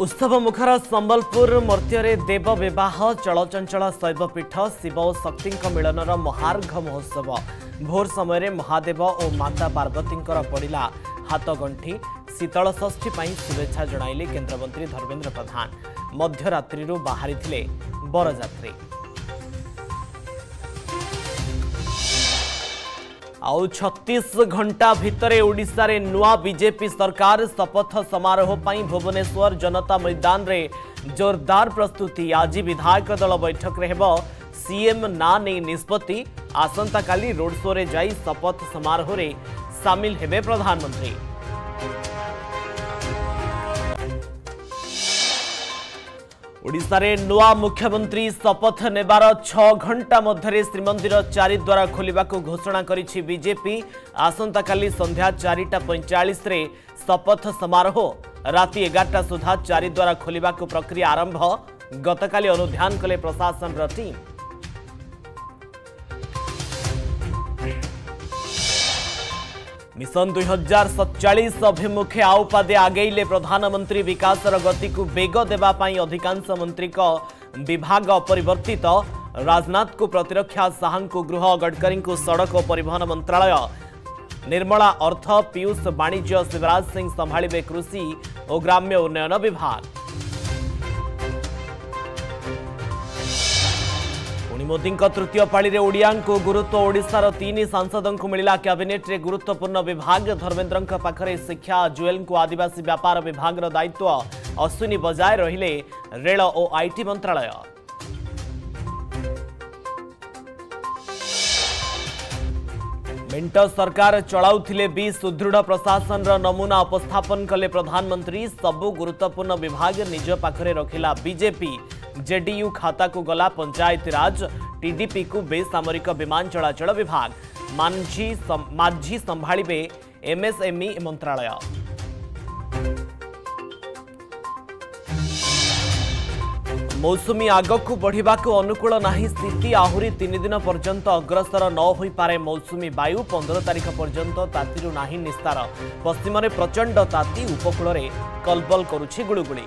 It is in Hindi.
उत्सव मुखर संबलपुर मर्त्य देव बह चलचंचल शैवपीठ शिव और शक्ति मिलनर महार्घ महोत्सव भोर समय महादेव और माता पार्वती पड़ा हाथगंठी शीतल षष्ठी शुभेच्छा जणाइले केन्द्रमंत्री धर्मेन्द्र प्रधान। मध्यरात्रि बाहरी बरजात्री आउ 36 घंटा भितरे ओडिशा रे नुआ बीजेपी सरकार। शपथ समारोह पई भुवनेश्वर जनता मैदान रे जोरदार प्रस्तुति। आज विधायक दल बैठक रे हेबो सीएम ना ने निष्पत्ति। आसंता काली रोड शो रे जाई शपथ समारोह रे शामिल हेबे प्रधानमंत्री। ओडिशा रे नुआ मुख्यमंत्री शपथ नेबार 6 घंटा मध्य श्रीमंदिर चारिद्वार खोलने को घोषणा करिछि बीजेपी। आसंता काली संध्या 4:45 रे शपथ समारोह राति 11टा सुधा चारिद्वार खोलने को प्रक्रिया आरंभ। गतकाली अनुध्यान कले प्रशासन रा टीम। मिशन 2047 अभिमुखे आउपादे आगेले प्रधानमंत्री। विकासर गति को बेग देवाई अधिकांश मंत्री का विभाग अपरिवर्तित। राजनाथ को प्रतिरक्षा, शाह को गृह, गडकरी को सड़क और परिवहन मंत्रालय, निर्मला अर्थ, पीयूष वाणिज्य, शिवराज सिंह संभाले कृषि और ग्राम्य उन्नयन विभाग। मोदी तृतीय पाली रे ओडियांको गुरुत्व। ओडिशार 3 सांसदों मिला कैबिनेट रे गुरुत्वपूर्ण विभाग। धर्मेन्द्र पाखरे शिक्षा, जुएल को आदिवासी व्यापार विभाग दायित्व, अश्विनी बजाय रहिले रेल और आईटी मंत्रालय। मेंट सरकार चलाउथिले भी सुदृढ़ प्रशासन रा नमूना उपस्थापन कले प्रधानमंत्री। सबु गुरुत्वपूर्ण विभाग निज पाखरे रखिला बीजेपी। जेडीयू खाता को गला पंचायती राज। टीडीपी को बेसामरिक विमान चलाचल विभाग। माझी संभालिबे एमएसएमई मंत्रालय। मौसुमी आगकू बढ़िबाकू अनुकूल नाही स्थिति। आहुरी 3 दिन पर्यंत अग्रसर न होई पारे मौसुमी वायु। 15 तारिख पर्यंत तातीरू नाही निस्तार। पश्चिम में प्रचंड ताती, उपकूल रे कलबल करुछि गुळुगुळी।